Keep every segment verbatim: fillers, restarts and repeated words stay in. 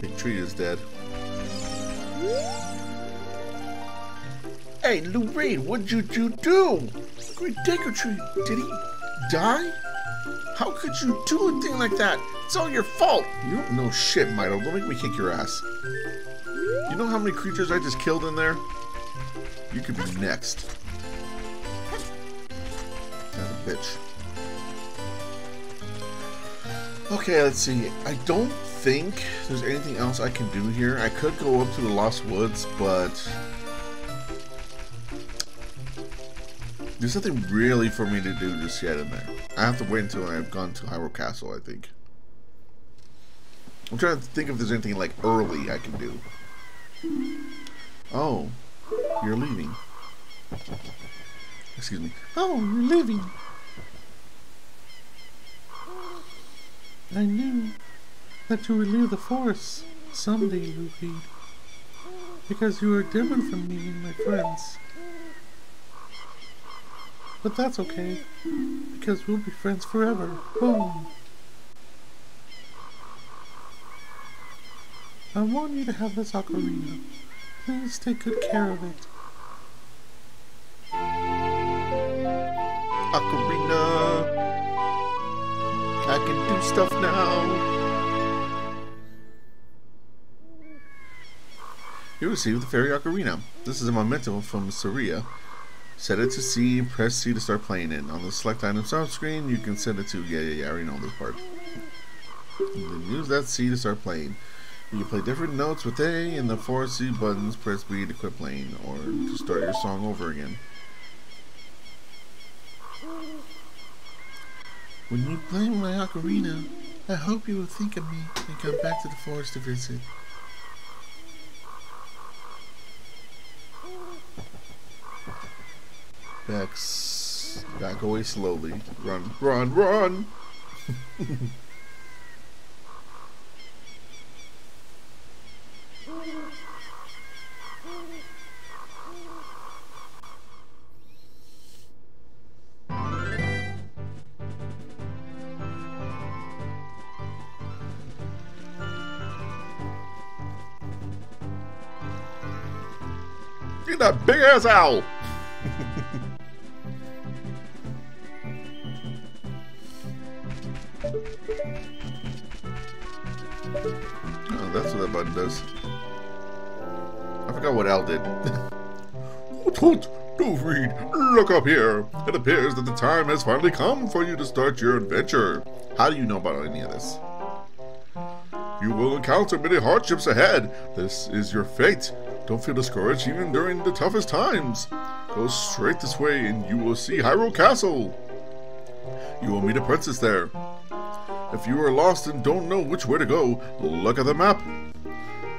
Big tree is dead. Hey, Lou Reed, what did you do? Great Digger Tree, did he die? How could you do a thing like that? It's all your fault. You don't know shit, Mito. Don't make me kick your ass. You know how many creatures I just killed in there? You could be next. Not a bitch. Okay, let's see. I don't think there's anything else I can do here. I could go up to the Lost Woods, but there's nothing really for me to do just yet in there. I have to wait until I've gone to Hyrule Castle, I think. I'm trying to think if there's anything like early I can do. Oh, you're leaving. Excuse me. Oh, you're leaving. I knew that you would leave the forest someday, Lou Reed, because you are different from me and my friends. But that's okay, because we'll be friends forever. Boom. I want you to have this ocarina. Please take good care of it. Ocarina. I can do stuff now. You received the fairy ocarina. This is a memento from Saria. Set it to C, press C to start playing it. On the select item start screen, you can set it to, yeah, yeah, yeah, I already know this part. And then use that C to start playing. You can play different notes with A and the four C buttons, press B to quit playing or to start your song over again. When you play my ocarina, I hope you will think of me and come back to the forest to visit. Back, back away slowly. Run, run, run! Look at that big ass owl! Oh, that's what that button does. I forgot what owl did. Hoot hoot! Lou Reed, look up here! It appears that the time has finally come for you to start your adventure. How do you know about any of this? You will encounter many hardships ahead. This is your fate. Don't feel discouraged even during the toughest times. Go straight this way and you will see Hyrule Castle. You will meet a princess there. If you are lost and don't know which way to go, look at the map.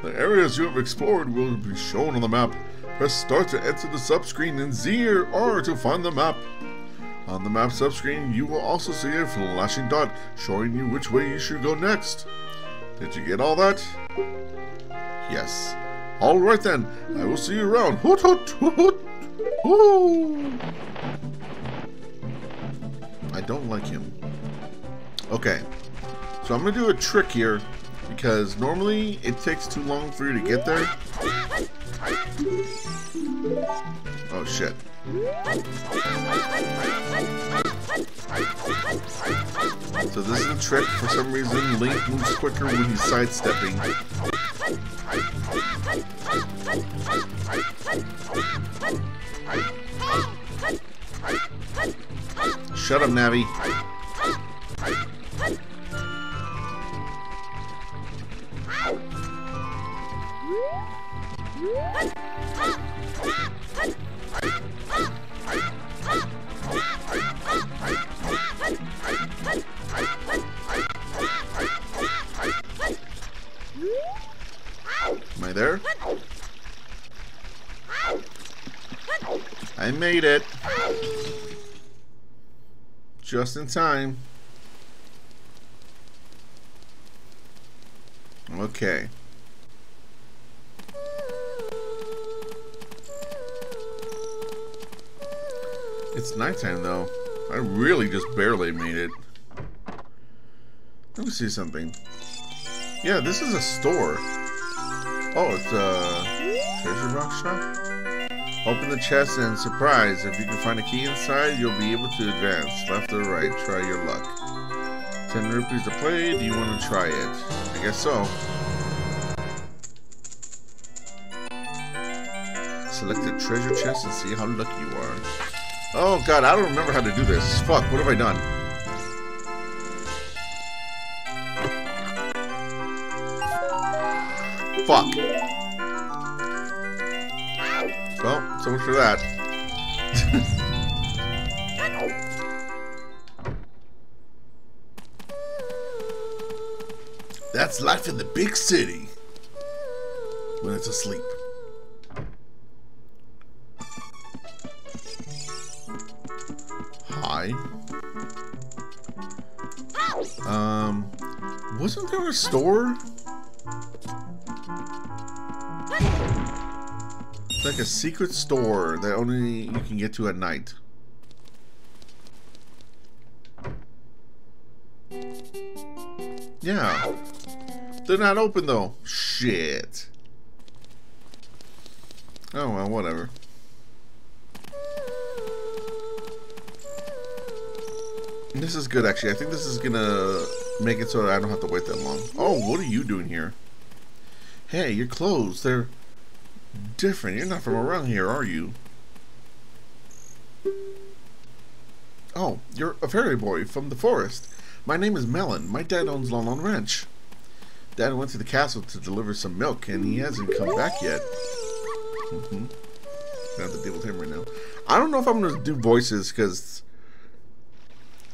The areas you have explored will be shown on the map. Press start to enter the subscreen and Z or R to find the map. On the map subscreen, you will also see a flashing dot showing you which way you should go next. Did you get all that? Yes. All right then, I will see you around. Hoot hoot hoot hoot. Ooh. I don't like him. Okay, so I'm gonna do a trick here because normally it takes too long for you to get there. Oh shit. So this is a trick. For some reason, Link moves quicker when he's sidestepping. Shut up, Navi. Am I there? I made it. Just in time. Okay. It's nighttime though. I really just barely made it. Let me see something. Yeah, this is a store. Oh, it's a treasure box shop? Open the chest and surprise, if you can find a key inside, you'll be able to advance. Left or right, try your luck. ten rupees to play, do you want to try it? I guess so. Select the treasure chest and see how lucky you are. Oh god, I don't remember how to do this. Fuck, what have I done? Fuck. Well, so much for that. That's life in the big city. When it's asleep. Hi. Um, wasn't there a store? It's like a secret store that only you can get to at night. Yeah. They're not open though. Shit. Oh well, whatever. This is good actually. I think this is gonna make it so that I don't have to wait that long. Oh, what are you doing here? Hey, your clothes, they're different. You're not from around here, are you? Oh, you're a fairy boy from the forest. My name is Malon. My dad owns Lon Lon Ranch. Dad went to the castle to deliver some milk, and he hasn't come back yet. Mm-hmm. I have to deal with him right now. I don't know if I'm going to do voices, because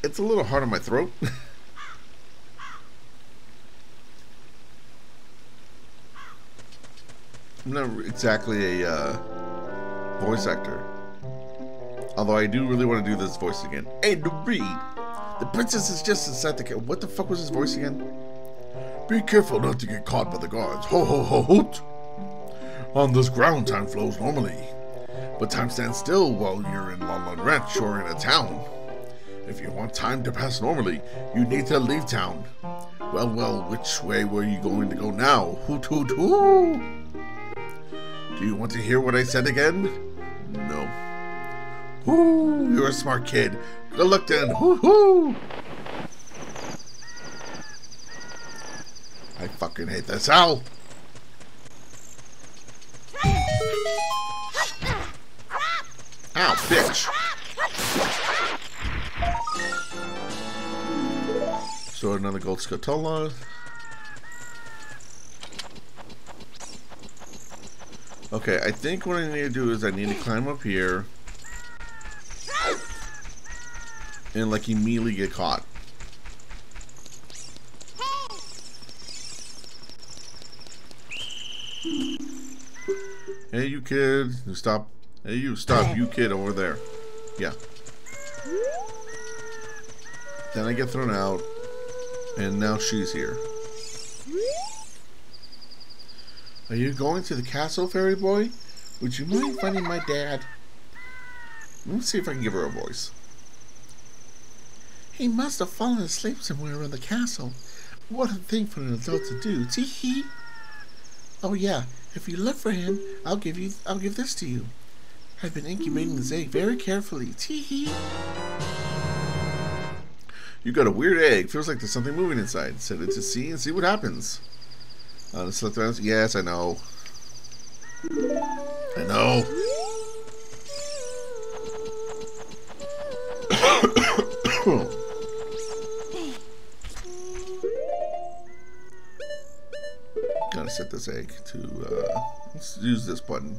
it's a little hard on my throat. I'm not exactly a uh, voice actor, although I do really want to do this voice again. Hey, Lou Reed, the princess is just inside the ca- What the fuck was his voice again? Be careful not to get caught by the guards. Ho ho ho hoot! On this ground, time flows normally, but time stands still while you're in Lon Lon Ranch or in a town. If you want time to pass normally, you need to leave town. Well, well, which way were you going to go now? Hoot hoot hoot! Do you want to hear what I said again? No. Woo! You're a smart kid. Good luck then. Woohoo! I fucking hate this owl. Ow, bitch. So another gold scatola. Okay, I think what I need to do is I need to climb up here and like immediately get caught. Hey you kid, stop. Hey you, stop, you kid over there. Yeah. Then I get thrown out and now she's here. Are you going to the castle, fairy boy? Would you mind finding my dad? Let me see if I can give her a voice. He must have fallen asleep somewhere in the castle. What a thing for an adult to do. Tee hee. Oh yeah, if you look for him, I'll give you I'll give this to you. I've been incubating this egg very carefully. Tee hee. You got a weird egg. Feels like there's something moving inside. Set it to sea and see what happens. Uh, yes, I know. I know. Gotta set this egg to, uh, let's use this button.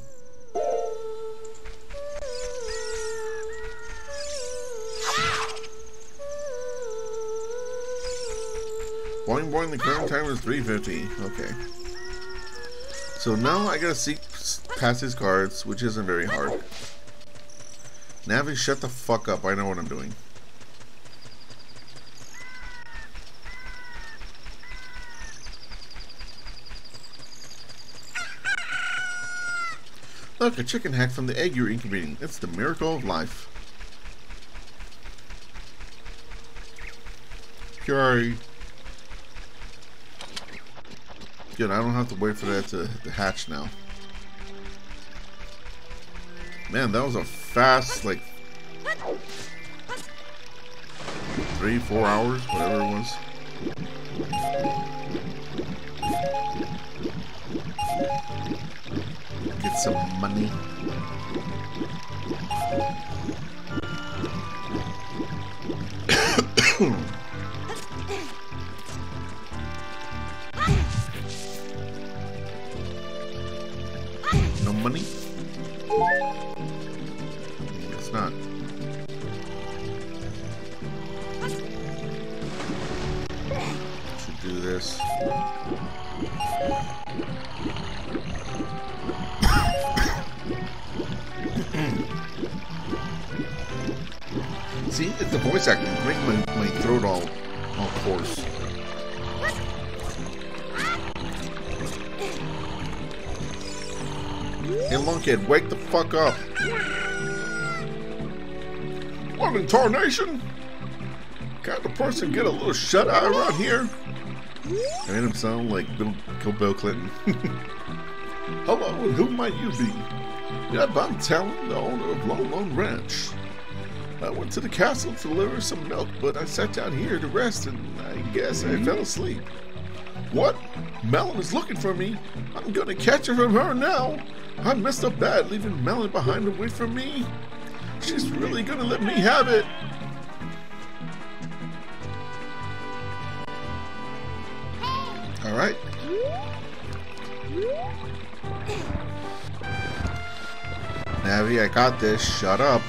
Boing boing, the current time is three fifty. Okay. So now I gotta seek past these cards, which isn't very hard. Navi, shut the fuck up. I know what I'm doing. Look, a chicken hack from the egg you're incubating. It's the miracle of life. Yay. Good, I don't have to wait for that to, to hatch now. Man, that was a fast, like, three, four hours, whatever it was. Get some money. No money? It's not. Should do this. See, it's the voice acting. Make my, my throat all, all coarse. Hey, lunkhead, wake the fuck up! What in tarnation? Can't the person get a little shut eye around here? I made him sound like Bill, Bill Clinton. Hello, and who might you be? Yeah, I'm Talon, the owner of Lon Lon Ranch. I went to the castle to deliver some milk, but I sat down here to rest, and I guess I fell asleep. What? Malon is looking for me. I'm gonna catch her from her now. I messed up bad, leaving Malon behind to wait for me. She's really gonna let me have it. All right. Navi, I got this. Shut up.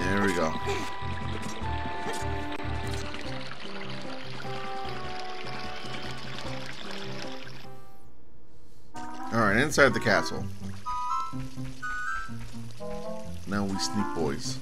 There we go. Alright, inside the castle. Now we sneak boys.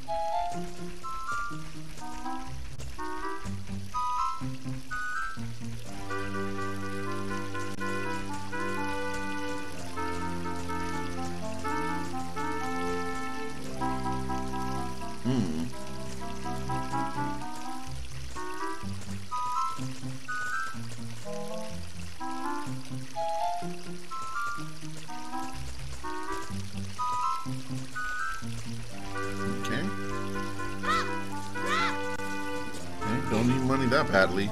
That badly.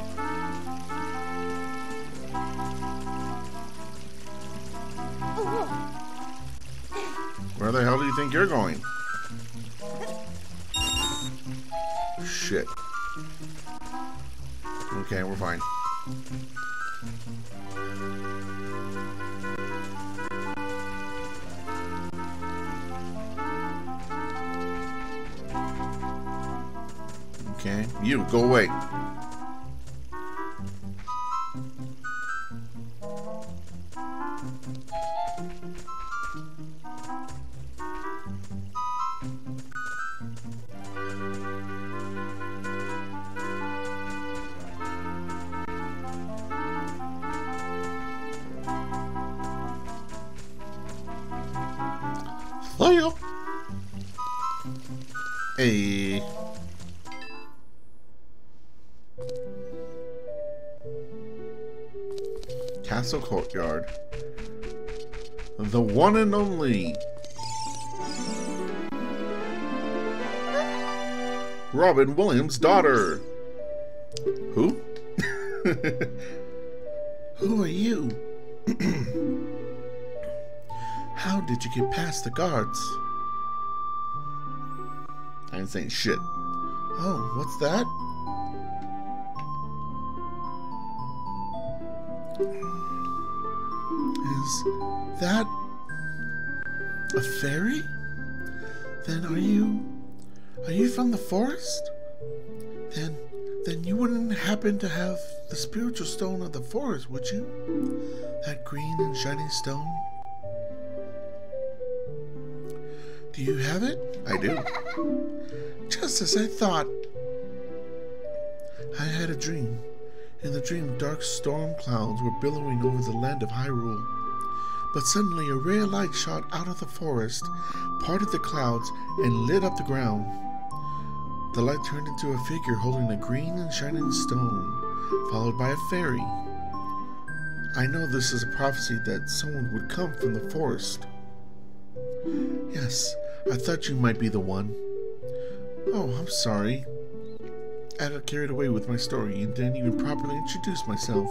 Where the hell do you think you're going? Shit. Okay, we're fine. Okay, you go away. Hey. Castle courtyard. The one and only. Robin Williams' daughter. Who? Who are you? How did you get past the guards? I ain't saying shit. Oh, what's that? Is that A fairy? Then are you... are you from the forest? Then... then you wouldn't happen to have the spiritual stone of the forest, would you? That green and shiny stone? Do you have it? I do. Just as I thought. I had a dream. In the dream, dark storm clouds were billowing over the land of Hyrule. But suddenly a rare light shot out of the forest, parted the clouds, and lit up the ground. The light turned into a figure holding a green and shining stone, followed by a fairy. I know this is a prophecy that someone would come from the forest. Yes, I thought you might be the one. Oh, I'm sorry. I got carried away with my story and didn't even properly introduce myself.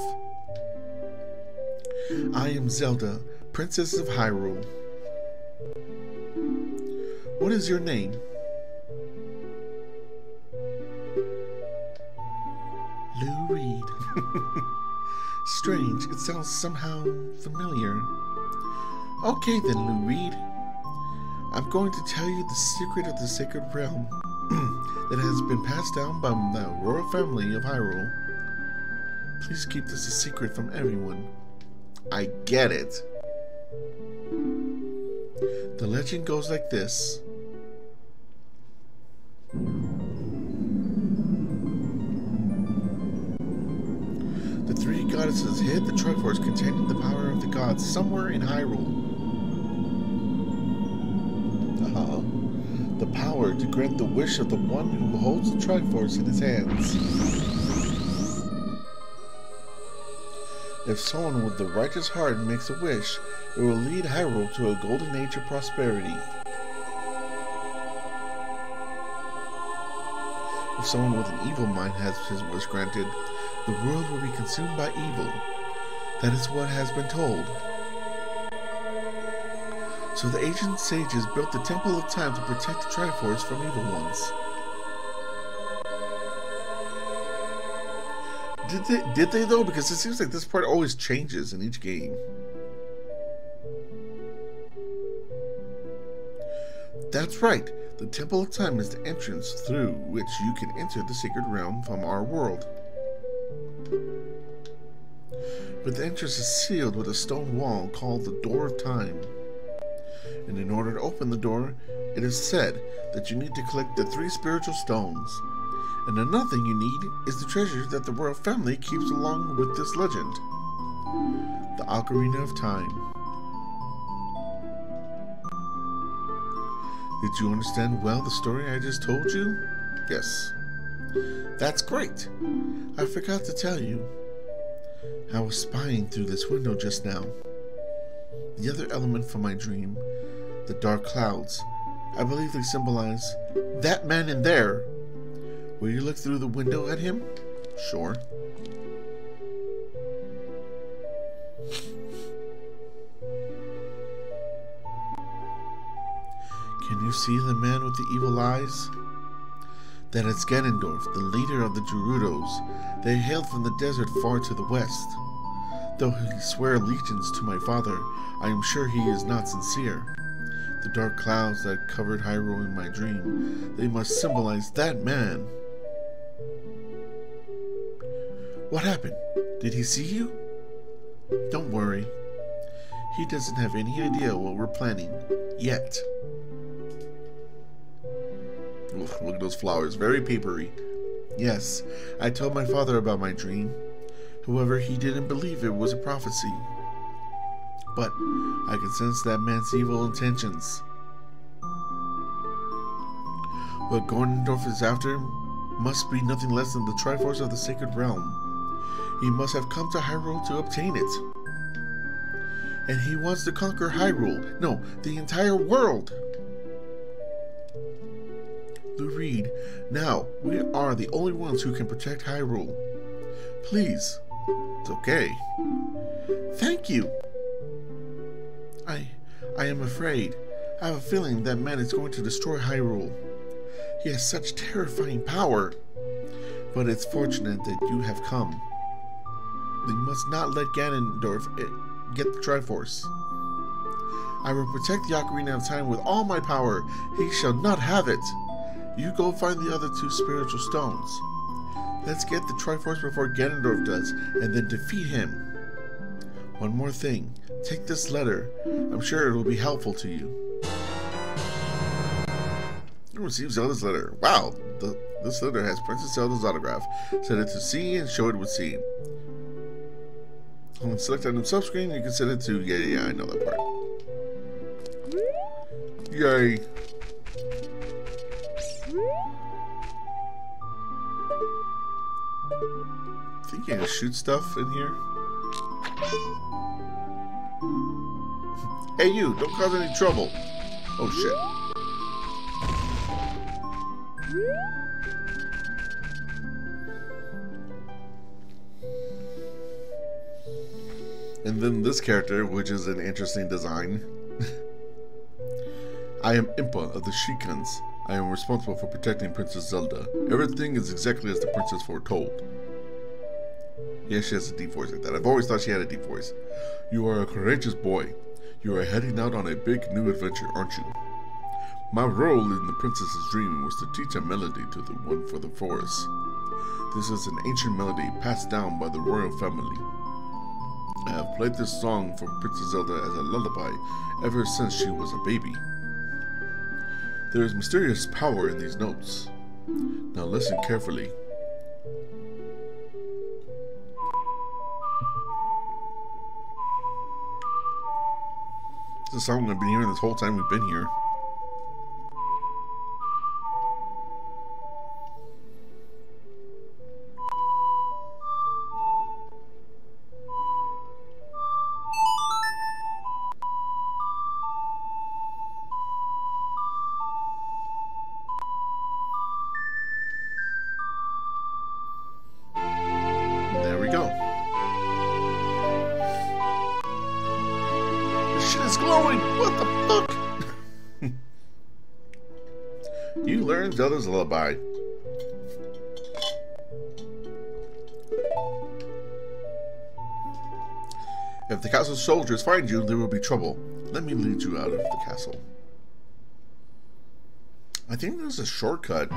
I am Zelda, Princess of Hyrule. What is your name? Lou Reed. Strange, it sounds somehow familiar. Okay then, Lou Reed. I'm going to tell you the secret of the Sacred Realm that has been passed down by the royal family of Hyrule. Please keep this a secret from everyone. I get it. The legend goes like this. The three goddesses hid the Triforce containing the power of the gods somewhere in Hyrule. The power to grant the wish of the one who holds the Triforce in his hands. If someone with the righteous heart makes a wish, it will lead Hyrule to a golden age of prosperity. If someone with an evil mind has his wish granted, the world will be consumed by evil. That is what has been told. So the ancient sages built the Temple of Time to protect the Triforce from evil ones. Did they, did they though? Because it seems like this part always changes in each game. That's right. The Temple of Time is the entrance through which you can enter the Sacred Realm from our world. But the entrance is sealed with a stone wall called the Door of Time. And in order to open the door, it is said that you need to collect the three spiritual stones. And another thing you need is the treasure that the royal family keeps along with this legend. The Ocarina of Time. Did you understand well the story I just told you? Yes. That's great. I forgot to tell you. I was spying through this window just now. The other element from my dream, the dark clouds, I believe they symbolize that man in there. Will you look through the window at him? Sure. Can you see the man with the evil eyes? That is Ganondorf, the leader of the Gerudos. They hailed from the desert far to the west. Though he swear allegiance to my father, I am sure he is not sincere. The dark clouds that covered Hyrule in my dream, they must symbolize that man. What happened? Did he see you? Don't worry. He doesn't have any idea what we're planning. Yet. Oof, look at those flowers. Very papery. Yes, I told my father about my dream. However, he didn't believe it was a prophecy. But I could sense that man's evil intentions. What Ganondorf is after must be nothing less than the Triforce of the Sacred Realm. He must have come to Hyrule to obtain it. And he wants to conquer Hyrule. No, the entire world. Lou Reed, now we are the only ones who can protect Hyrule. Please. It's okay. Thank you. I... I am afraid. I have a feeling that man is going to destroy Hyrule. He has such terrifying power. But it's fortunate that you have come. We must not let Ganondorf get the Triforce. I will protect the Ocarina of Time with all my power. He shall not have it. You go find the other two spiritual stones. Let's get the Triforce before Ganondorf does, and then defeat him. One more thing. Take this letter. I'm sure it will be helpful to you. You received Zelda's letter. Wow, the, this letter has Princess Zelda's autograph. Set it to C and show it with C. When select item subscreen, you can send it to... Yeah, yeah, I know that part. Yay. Think you can shoot stuff in here? Hey, you! Don't cause any trouble! Oh, shit. And then this character, which is an interesting design. I am Impa of the Sheikans. I am responsible for protecting Princess Zelda. Everything is exactly as the princess foretold. Yes, she has a deep voice like that. I've always thought she had a deep voice. You are a courageous boy. You are heading out on a big new adventure, aren't you? My role in the princess's dream was to teach a melody to the one for the forest. This is an ancient melody passed down by the royal family. I have played this song for Princess Zelda as a lullaby ever since she was a baby. There is mysterious power in these notes. Now listen carefully. This is a song I've been hearing this whole time we've been here. Zelda's lullaby. If the castle's soldiers find you, there will be trouble. Let me lead you out of the castle. I think there's a shortcut.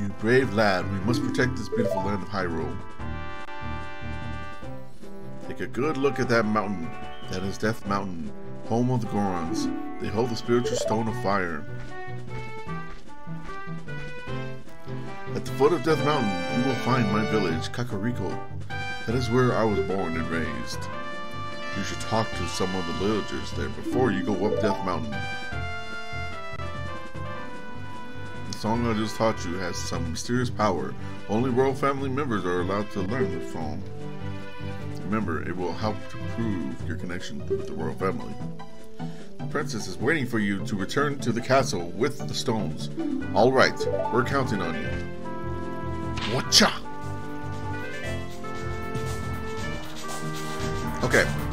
You brave lad, we must protect this beautiful land of Hyrule. Take a good look at that mountain. That is Death Mountain, home of the Gorons. They hold the spiritual stone of fire. At the foot of Death Mountain, you will find my village, Kakariko. That is where I was born and raised. You should talk to some of the villagers there before you go up Death Mountain. The song I just taught you has some mysterious power. Only royal family members are allowed to learn the song. Remember, it will help to prove your connection with the royal family. The princess is waiting for you to return to the castle with the stones. All right, we're counting on you. Watcha! Okay.